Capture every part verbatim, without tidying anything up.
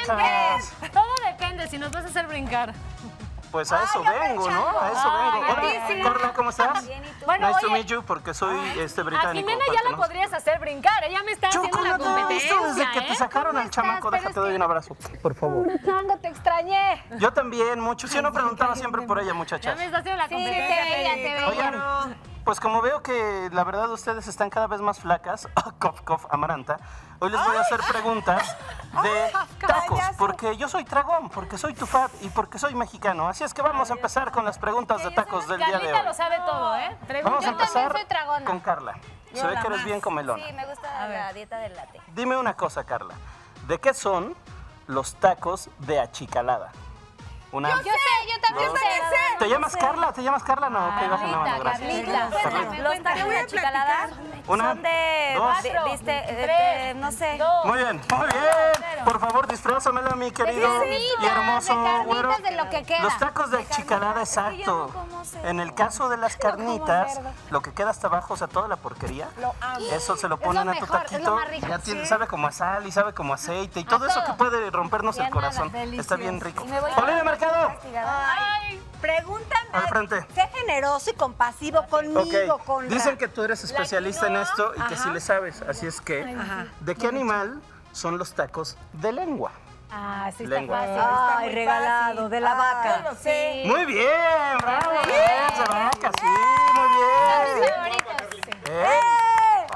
muchachas. Todo depende si nos vas a hacer brincar. Pues a eso ay, vengo, ¿no? A eso ay, vengo. Hola, sí. Corla, ¿cómo estás? Bien, ¿y tú? Bueno, nice to meet you, porque soy este británico. A Jimena ya la no. podrías hacer brincar, ella me está haciendo la competencia, ¿eh? Desde que te sacaron al chamaco, déjate, te doy un abrazo, por favor. Brincando, te extrañé. Yo también, mucho. Si no preguntaba siempre por ella, muchachas. Ya me está haciendo la competencia. Sí, te veía, te veía. Oigan, pues como veo que la verdad ustedes están cada vez más flacas, oh, cof, cof, Amaranta, hoy les voy a hacer preguntas de tacos, porque yo soy tragón, porque soy tufat y porque soy mexicano. Así es que vamos a empezar con las preguntas de tacos del día de hoy. Carlita lo sabe todo, ¿eh? Vamos a empezar con Carla. Se ve que eres bien comelona. Sí, me gusta la dieta del latte. Dime una cosa, Carla. ¿De qué son los tacos de achicalada? Una, yo sé, yo también sé. ¿Te llamas Carla? ¿Te llamas Carla? No, que ibas a una gracias. Carlita, los tacos de achicalada son de... dos, viste, no sé. Muy bien, muy bien. Por favor, disfrázamela, mi querido y hermoso güero. Los tacos de achicalada, exacto. En el caso de las carnitas, lo que queda hasta abajo, o sea, toda la porquería, eso se lo ponen a tu taquito. Ya sabe como a sal y sabe como aceite y todo eso que puede rompernos el corazón. Está bien rico. Ay, pregúntame. Al frente. Sé generoso y compasivo conmigo. Okay. Con dicen que tú eres especialista en esto y ajá, que sí le sabes. Así es que, ajá, ¿de qué animal son los tacos de lengua? Ah, sí, lengua. Está fácil. Ay, está regalado, fácil. De la ah, vaca. No sé. Muy bien, bravo. Sí. Bien, de vaca, sí, muy bien. Son mis favoritos. ¿Eh?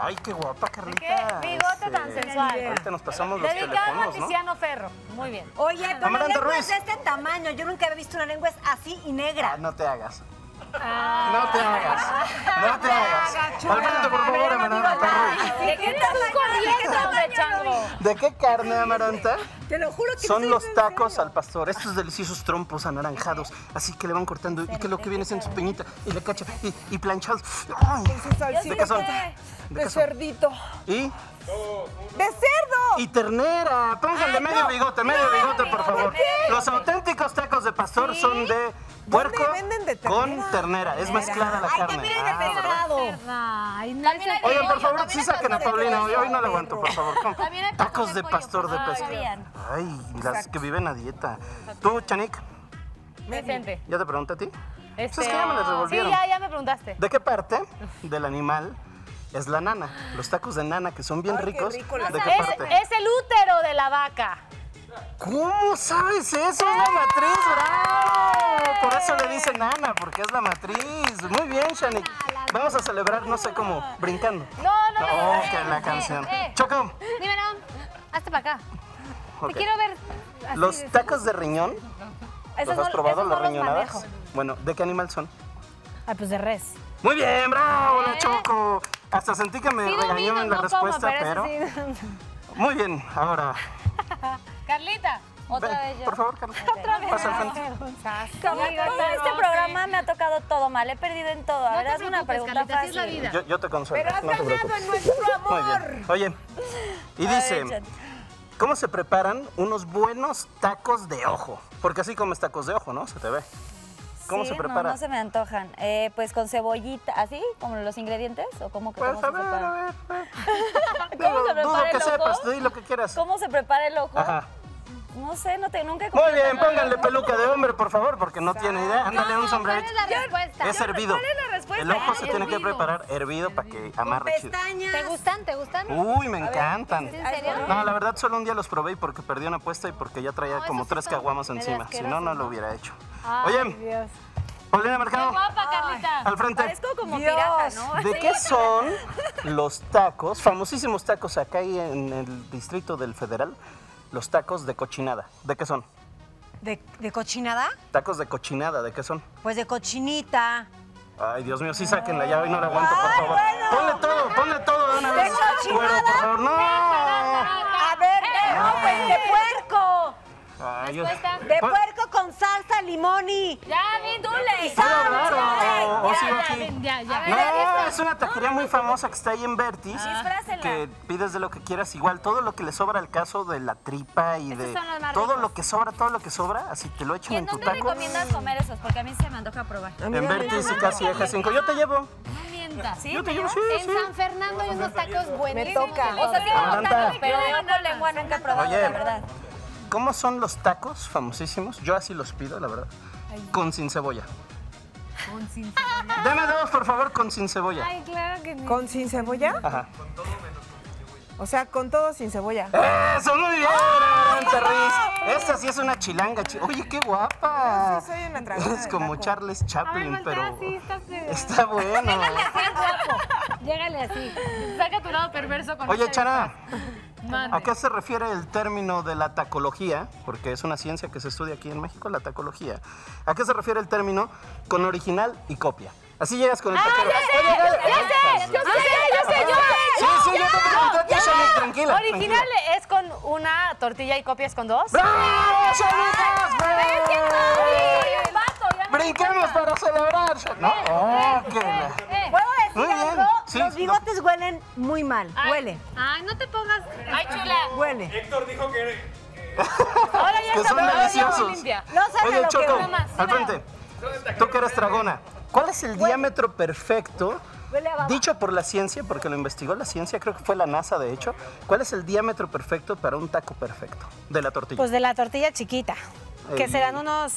Ay, qué guapa, Carlita. Qué bigote tan sí, sensual. Ahorita nos pasamos los telefonos, ¿no? Dedicado a Tiziano Ferro. Muy bien. Oye, pero la lengua es de este tamaño. Yo nunca había visto una lengua así y negra. Ah, no te hagas. Ah. No te hagas. No te hagas. Al frente, por favor, Amaranta Ruiz. ¿De qué estás corriendo, hombre, chango? ¿De qué carne, Amaranta? Te lo juro que son los tacos al pastor. Estos deliciosos trompos anaranjados. Así que le van cortando y que lo que viene es en su peñita. Y le cacha y, y planchados. Ay, ¿de qué son? De cerdito. ¿Y? ¡De cerdo! Y ternera. Pónganle medio bigote, medio bigote, por favor. Los auténticos tacos de pastor son de puerco con ternera. Es mezclada la carne. ¡Ay, también es de pescado! Oigan, por favor, sí saquen a Paulina. Hoy no la aguanto, por favor. Tacos de pastor de pescado. Ay, las que viven a dieta. ¿Tú, Chanik? Vicente. ¿Ya te pregunté a ti? Este... Pues es que ya me las revolvieron. Sí, ya, ya me preguntaste. ¿De qué parte del animal es la nana? Los tacos de nana, que son bien ay, ricos. Qué rico, ¿de qué es, parte? Es el útero de la vaca. ¿Cómo sabes eso? Es la matriz, bravo. Por eso le dicen nana, porque es la matriz. Muy bien, Chanik. Vamos a celebrar, no sé cómo, brincando. No, no, no. No, que la canción. Eh, eh. Choco. Dime, no. Hazte para acá. Okay. Te quiero ver. Los de tacos de riñón. ¿Los has probado, las riñonadas? Bueno, ¿de qué animal son? Ah, pues de res. Muy bien, bravo, la Choco. Hasta sentí que me sí, regañó en la no respuesta, como, pero... pero... Sí. Muy bien, ahora... Carlita, otra ven, vez yo. Por favor, Carlita. Otra vez. Pasa al frente. Como todo este programa me ha tocado todo mal, he perdido en todo. No te una pregunta Carlita, fácil. Sí, yo, yo te consuelo, pero no te preocupes. En nuestro amor. Muy bien. Oye, y a dice... Ver, ¿cómo se preparan unos buenos tacos de ojo? Porque así comes tacos de ojo, ¿no? Se te ve. ¿Cómo sí, se prepara? No, no se me antojan. Eh, pues con cebollita, ¿así? ¿Como los ingredientes? ¿O cómo, pues cómo a ver, se prepara? A ver, a ver. ¿Cómo no, se prepara dudo el que ojo? Sepas, tú di lo que quieras. ¿Cómo se prepara el ojo? Ajá. No sé, no te, nunca he comido. Muy bien, pónganle peluca de hombre, por favor, porque no o sea, tiene idea. Ándale no, un sombrerito. ¿Cuál es la respuesta? Es hervido. ¿Cuál es la respuesta? El ojo ah, se hervido. Tiene que preparar hervido para que amarre chido. ¿Te gustan? ¿Te gustan? Uy, me encantan. ¿En serio? No, la verdad, solo un día los probé porque perdí una apuesta y porque ya traía no, como tres caguamas encima. Si no, no lo hubiera hecho. Ay, oye, Dios. Paulina Mercado. Qué guapa, Carlita. Al frente. Parezco como Dios. Pirata, ¿no? ¿De qué son los tacos, famosísimos tacos acá y en el Distrito del Federal? Los tacos de cochinada, ¿de qué son? ¿De, de cochinada? Tacos de cochinada, ¿de qué son? Pues de cochinita. Ay, Dios mío, sí saquen la llave y no la aguanto, por favor. Ay, bueno. Ponle todo, ponle todo de una vez. ¿De cochinada? Bueno, por favor, no. A ver, de, no, pues de puerco. Ay, yo... De puerco con salsa, limón y... Ya, mi dulce. Y salsa. Ya, ya, ya. No, es una taquería muy famosa que está ahí en Vertis. Ah. Que pides de lo que quieras igual. Todo lo que le sobra al caso de la tripa y de... Todo lo que sobra, todo lo que sobra. Así te lo echan en tu taco. ¿Y en dónde recomiendas comer esos? Porque a mí se me antoja probar. En Vertis y casi Eje cinco. Yo te llevo. ¿Sí? Yo te llevo, sí, en sí. San Fernando hay unos tacos buenísimos. Me toca. O sea, sí, unos tacos, pero no lengua nunca he probado, la verdad. ¿Cómo son los tacos famosísimos? Yo así los pido, la verdad. Ay. Con sin cebolla. Con sin cebolla. Dame dos, por favor, con sin cebolla. Ay, claro que no. ¿Con sin cebolla? Ajá. Con todo menos sin cebolla. O sea, con todo sin cebolla. ¡Eso! ¡Muy bien! Esta sí es una chilanga. Oye, qué guapa. Sí, soy una tragona. Es como Charles Chaplin, pero... así, está, está bueno. Llégale así, guapo. Llégale así. Saca tu lado perverso con... Oye, Chara. Madre. ¿A qué se refiere el término de la tacología? Porque es una ciencia que se estudia aquí en México, la tacología. ¿A qué se refiere el término con original y copia? Así llegas con el ah, taquero. ¡Yo sé! ¡Yo sé! ¡Yo sé! ¡Yo sé! ¡Sí, sí! ¡Yo te pregunté! ¡Ya, Charlie! ¡Tranquila! ¿Original es con una tortilla y copias con dos? ¡Bravo! ¡Bravo! ¡Brinquemos para celebrar! ¡No! Muy bien. Sí, los bigotes no huelen muy mal. Ay, huele. Ay, no te pongas... Ay, chula. Huele. Héctor dijo que... que... Ahora ya está muy limpia. No sabe lo Choco, que huele más. Al frente. Tú que eres dragona. ¿Cuál es el huele. diámetro perfecto dicho por la ciencia, porque lo investigó la ciencia, creo que fue la NASA, de hecho? ¿Cuál es el diámetro perfecto para un taco perfecto de la tortilla? Pues de la tortilla chiquita, el... que serán unos...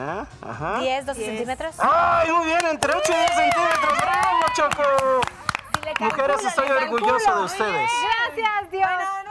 ¿Ah? Ajá. diez, doce centímetros. ¡Ay, muy bien! Entre ocho y diez centímetros. ¡Bravo, Choco! Si calculo, mujeres, estoy orgulloso de ustedes. Gracias, Dios. Bueno,